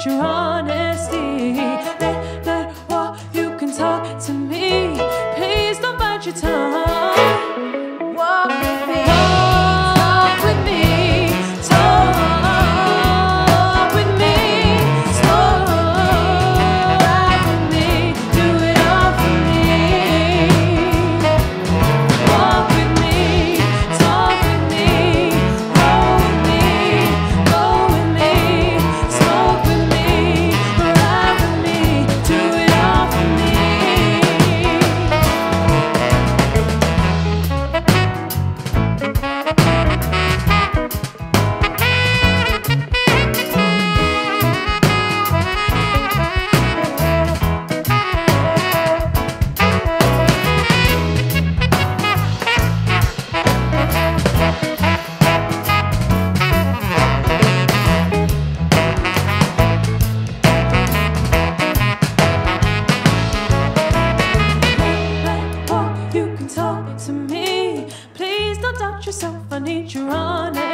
appreciate your honesty. Let that wall, you can talk to me. Please don't bite your tongue. Walk with me. Talk to me, please don't doubt yourself, I need your honesty.